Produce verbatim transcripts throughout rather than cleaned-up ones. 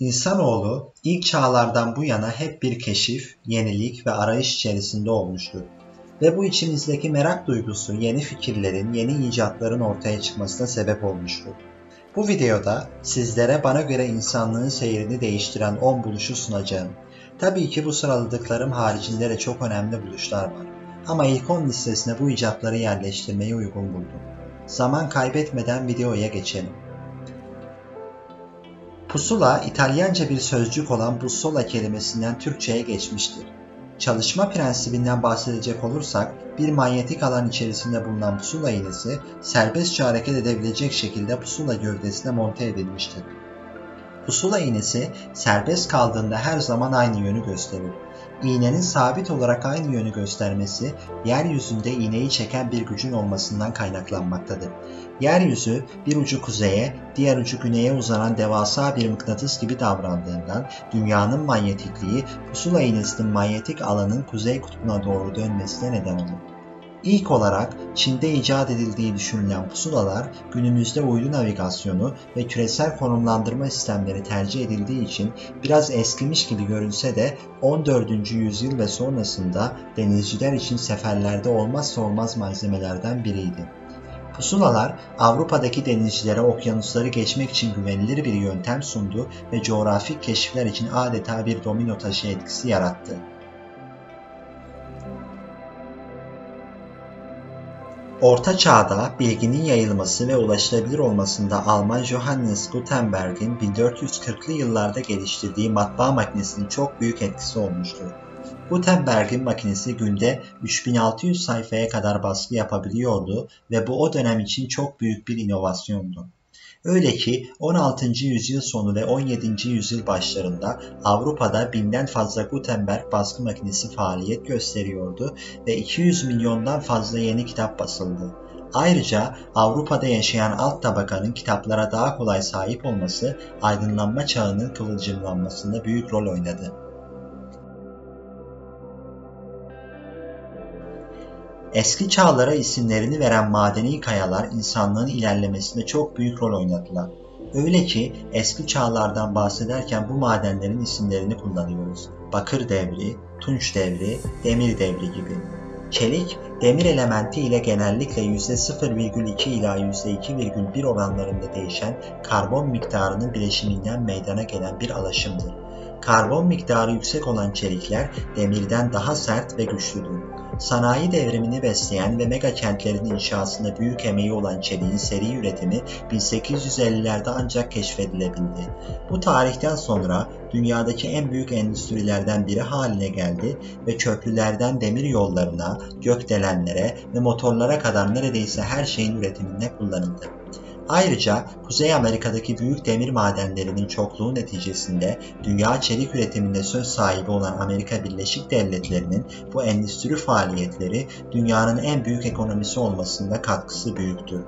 İnsanoğlu ilk çağlardan bu yana hep bir keşif, yenilik ve arayış içerisinde olmuştur. Ve bu içimizdeki merak duygusu yeni fikirlerin, yeni icatların ortaya çıkmasına sebep olmuştur. Bu videoda sizlere bana göre insanlığın seyrini değiştiren on buluşu sunacağım. Tabii ki bu sıraladıklarım haricinde de çok önemli buluşlar var. Ama ilk on listesine bu icatları yerleştirmeyi uygun buldum. Zaman kaybetmeden videoya geçelim. Pusula, İtalyanca bir sözcük olan bussola kelimesinden Türkçe'ye geçmiştir. Çalışma prensibinden bahsedecek olursak, bir manyetik alan içerisinde bulunan pusula iğnesi, serbestçe hareket edebilecek şekilde pusula gövdesine monte edilmiştir. Pusula iğnesi, serbest kaldığında her zaman aynı yönü gösterir. İğnenin sabit olarak aynı yönü göstermesi, yeryüzünde iğneyi çeken bir gücün olmasından kaynaklanmaktadır. Yeryüzü, bir ucu kuzeye, diğer ucu güneye uzanan devasa bir mıknatıs gibi davrandığından, dünyanın manyetikliği, pusula iğnesinin manyetik alanın kuzey kutbuna doğru dönmesine neden olur. İlk olarak Çin'de icat edildiği düşünülen pusulalar, günümüzde uydu navigasyonu ve küresel konumlandırma sistemleri tercih edildiği için biraz eskimiş gibi görünse de on dördüncü yüzyıl ve sonrasında denizciler için seferlerde olmazsa olmaz malzemelerden biriydi. Pusulalar, Avrupa'daki denizcilere okyanusları geçmek için güvenilir bir yöntem sundu ve coğrafik keşifler için adeta bir domino taşı etkisi yarattı. Orta Çağ'da bilginin yayılması ve ulaşılabilir olmasında Alman Johannes Gutenberg'in bin dört yüz kırklı yıllarda geliştirdiği matbaa makinesinin çok büyük etkisi olmuştur. Gutenberg'in makinesi günde üç bin altı yüz sayfaya kadar baskı yapabiliyordu ve bu o dönem için çok büyük bir inovasyondu. Öyle ki on altıncı yüzyıl sonu ve on yedinci yüzyıl başlarında Avrupa'da binden fazla Gutenberg baskı makinesi faaliyet gösteriyordu ve iki yüz milyondan fazla yeni kitap basıldı. Ayrıca Avrupa'da yaşayan alt tabakanın kitaplara daha kolay sahip olması aydınlanma çağının kıvılcımlanmasında büyük rol oynadı. Eski çağlara isimlerini veren madeni kayalar insanlığın ilerlemesinde çok büyük rol oynadılar. Öyle ki eski çağlardan bahsederken bu madenlerin isimlerini kullanıyoruz. Bakır devri, tunç devri, demir devri gibi. Çelik, demir elementi ile genellikle yüzde sıfır virgül iki ila yüzde iki virgül bir oranlarında değişen karbon miktarının bileşiminden meydana gelen bir alaşımdır. Karbon miktarı yüksek olan çelikler demirden daha sert ve güçlüdür. Sanayi devrimini besleyen ve mega kentlerin inşasında büyük emeği olan çeliğin seri üretimi bin sekiz yüz ellilerde ancak keşfedilebildi. Bu tarihten sonra dünyadaki en büyük endüstrilerden biri haline geldi ve köprülerden demir yollarına, gökdelenlere ve motorlara kadar neredeyse her şeyin üretiminde kullanıldı. Ayrıca Kuzey Amerika'daki büyük demir madenlerinin çokluğu neticesinde dünya çelik üretiminde söz sahibi olan Amerika Birleşik Devletleri'nin bu endüstri faaliyetleri dünyanın en büyük ekonomisi olmasında katkısı büyüktür.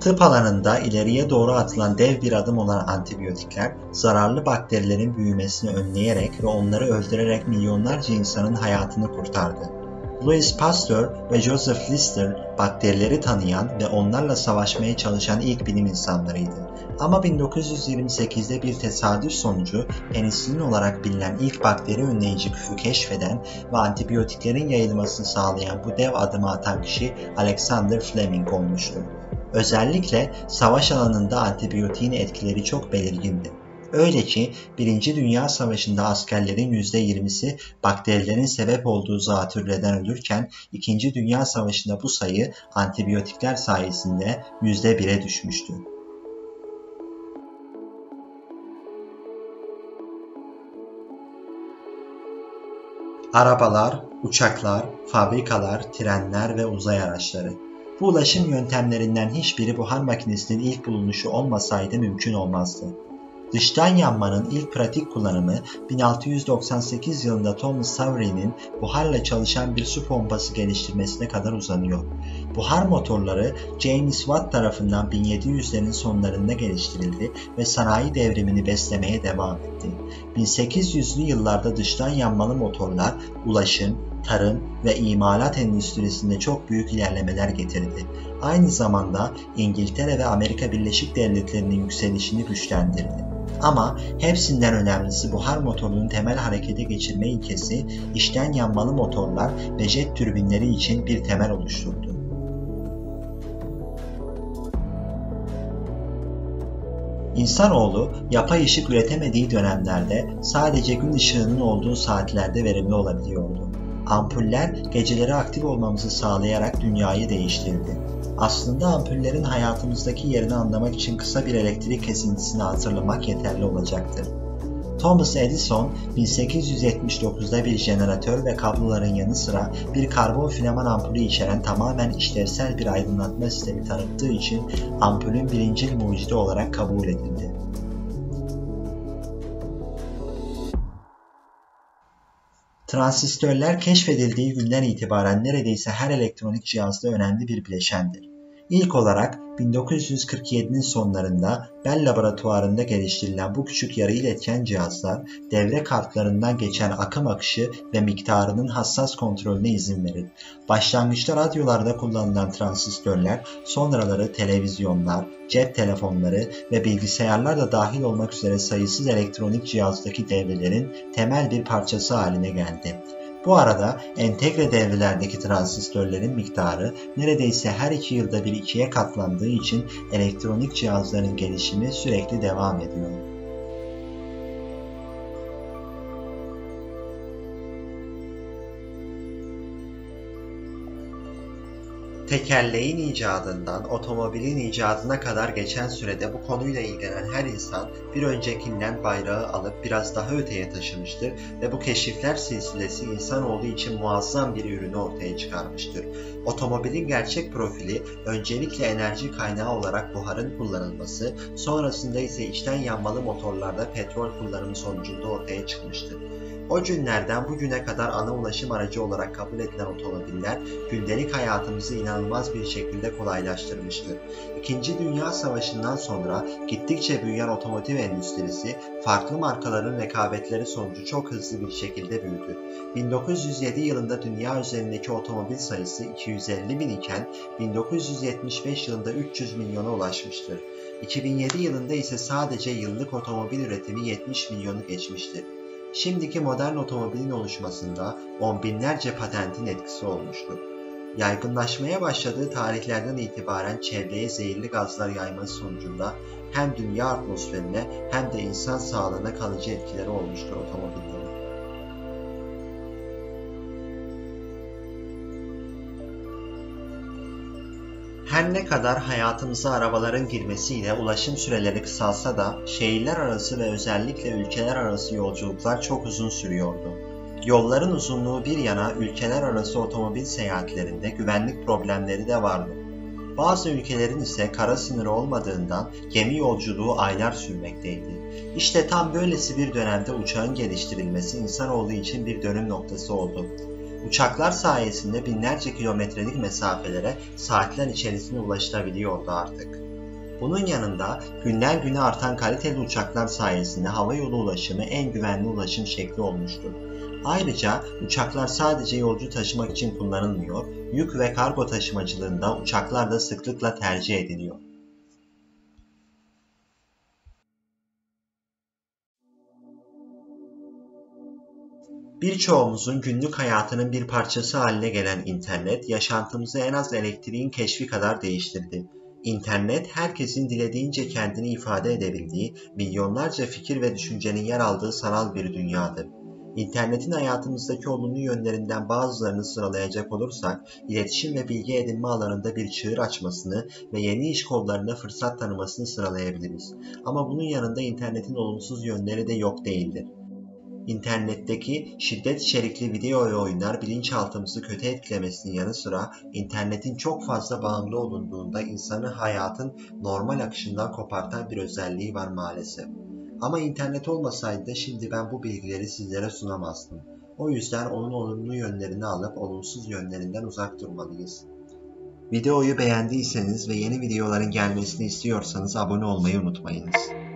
Tıp alanında ileriye doğru atılan dev bir adım olan antibiyotikler, zararlı bakterilerin büyümesini önleyerek ve onları öldürerek milyonlarca insanın hayatını kurtardı. Louis Pasteur ve Joseph Lister bakterileri tanıyan ve onlarla savaşmaya çalışan ilk bilim insanlarıydı. Ama bin dokuz yüz yirmi sekizde bir tesadüf sonucu penisilin olarak bilinen ilk bakteri önleyici küfü keşfeden ve antibiyotiklerin yayılmasını sağlayan bu dev adımı atan kişi Alexander Fleming olmuştu. Özellikle savaş alanında antibiyotiğin etkileri çok belirgindi. Öyle ki Birinci Dünya Savaşı'nda askerlerin yüzde yirmisi bakterilerin sebep olduğu zatürreden ölürken İkinci Dünya Savaşı'nda bu sayı antibiyotikler sayesinde yüzde bire düşmüştü. Arabalar, uçaklar, fabrikalar, trenler ve uzay araçları. Bu ulaşım yöntemlerinden hiçbiri buhar makinesinin ilk bulunuşu olmasaydı mümkün olmazdı. Dıştan yanmanın ilk pratik kullanımı bin altı yüz doksan sekiz yılında Thomas Edison'ın buharla çalışan bir su pompası geliştirmesine kadar uzanıyor. Buhar motorları James Watt tarafından bin yedi yüzlerin sonlarında geliştirildi ve sanayi devrimini beslemeye devam etti. bin sekiz yüzlü yıllarda dıştan yanmalı motorlar ulaşım, tarım ve imalat endüstrisinde çok büyük ilerlemeler getirdi. Aynı zamanda İngiltere ve Amerika Birleşik Devletleri'nin yükselişini güçlendirdi. Ama hepsinden önemlisi buhar motorunun temel harekete geçirme ilkesi, içten yanmalı motorlar ve jet türbinleri için bir temel oluşturdu. İnsanoğlu, yapay ışık üretemediği dönemlerde sadece gün ışığının olduğu saatlerde verimli olabiliyordu. Ampuller geceleri aktif olmamızı sağlayarak dünyayı değiştirdi. Aslında ampullerin hayatımızdaki yerini anlamak için kısa bir elektrik kesintisini hatırlamak yeterli olacaktır. Thomas Edison, bin sekiz yüz yetmiş dokuz'da bir jeneratör ve kabloların yanı sıra bir karbon filaman ampulü içeren tamamen işlevsel bir aydınlatma sistemi tanıttığı için ampulün birincil mucidi olarak kabul edildi. Transistörler keşfedildiği günden itibaren neredeyse her elektronik cihazda önemli bir bileşendir. İlk olarak bin dokuz yüz kırk yedi'nin sonlarında Bell laboratuvarında geliştirilen bu küçük yarı iletken cihazlar, devre kartlarından geçen akım akışı ve miktarının hassas kontrolüne izin verir. Başlangıçta radyolarda kullanılan transistörler, sonraları televizyonlar, cep telefonları ve bilgisayarlar da dahil olmak üzere sayısız elektronik cihazdaki devrelerin temel bir parçası haline geldi. Bu arada entegre devrelerdeki transistörlerin miktarı neredeyse her iki yılda bir ikiye katlandığı için elektronik cihazların gelişimi sürekli devam ediyor. Tekerleğin icadından otomobilin icadına kadar geçen sürede bu konuyla ilgilenen her insan bir öncekinden bayrağı alıp biraz daha öteye taşımıştır ve bu keşifler silsilesi insanoğlu için muazzam bir ürünü ortaya çıkarmıştır. Otomobilin gerçek profili öncelikle enerji kaynağı olarak buharın kullanılması, sonrasında ise içten yanmalı motorlarda petrol kullanımı sonucunda ortaya çıkmıştır. O günlerden bugüne kadar ana ulaşım aracı olarak kabul edilen otomobiller gündelik hayatımızı inanılmaz bir şekilde kolaylaştırmıştır. İkinci Dünya Savaşı'ndan sonra gittikçe büyüyen otomotiv endüstrisi farklı markaların rekabetleri sonucu çok hızlı bir şekilde büyüdü. bin dokuz yüz yedi yılında dünya üzerindeki otomobil sayısı iki yüz elli bin iken bin dokuz yüz yetmiş beş yılında üç yüz milyona ulaşmıştır. iki bin yedi yılında ise sadece yıllık otomobil üretimi yetmiş milyonu geçmiştir. Şimdiki modern otomobilin oluşmasında on binlerce patentin etkisi olmuştur. Yaygınlaşmaya başladığı tarihlerden itibaren çevreye zehirli gazlar yayması sonucunda hem dünya atmosferine hem de insan sağlığına kalıcı etkileri olmuştur otomobillerin. Her ne kadar hayatımıza arabaların girmesiyle ulaşım süreleri kısalsa da şehirler arası ve özellikle ülkeler arası yolculuklar çok uzun sürüyordu. Yolların uzunluğu bir yana ülkeler arası otomobil seyahatlerinde güvenlik problemleri de vardı. Bazı ülkelerin ise kara sınırı olmadığından gemi yolculuğu aylar sürmekteydi. İşte tam böylesi bir dönemde uçağın geliştirilmesi insanoğlu için bir dönüm noktası oldu. Uçaklar sayesinde binlerce kilometrelik mesafelere saatler içerisinde ulaşılabiliyordu artık. Bunun yanında günden güne artan kaliteli uçaklar sayesinde hava yolu ulaşımı en güvenli ulaşım şekli olmuştur. Ayrıca uçaklar sadece yolcu taşımak için kullanılmıyor, yük ve kargo taşımacılığında uçaklar da sıklıkla tercih ediliyor. Birçoğumuzun günlük hayatının bir parçası haline gelen internet, yaşantımızı en az elektriğin keşfi kadar değiştirdi. İnternet, herkesin dilediğince kendini ifade edebildiği, milyonlarca fikir ve düşüncenin yer aldığı sanal bir dünyadır. İnternetin hayatımızdaki olumlu yönlerinden bazılarını sıralayacak olursak, iletişim ve bilgi edinme alanında bir çığır açmasını ve yeni iş kollarına fırsat tanımasını sıralayabiliriz. Ama bunun yanında internetin olumsuz yönleri de yok değildir. İnternetteki şiddet içerikli video ve oyunlar bilinçaltımızı kötü etkilemesinin yanı sıra internetin çok fazla bağımlı olunduğunda insanı hayatın normal akışından kopartan bir özelliği var maalesef. Ama internet olmasaydı da şimdi ben bu bilgileri sizlere sunamazdım. O yüzden onun olumlu yönlerini alıp olumsuz yönlerinden uzak durmalıyız. Videoyu beğendiyseniz ve yeni videoların gelmesini istiyorsanız abone olmayı unutmayınız.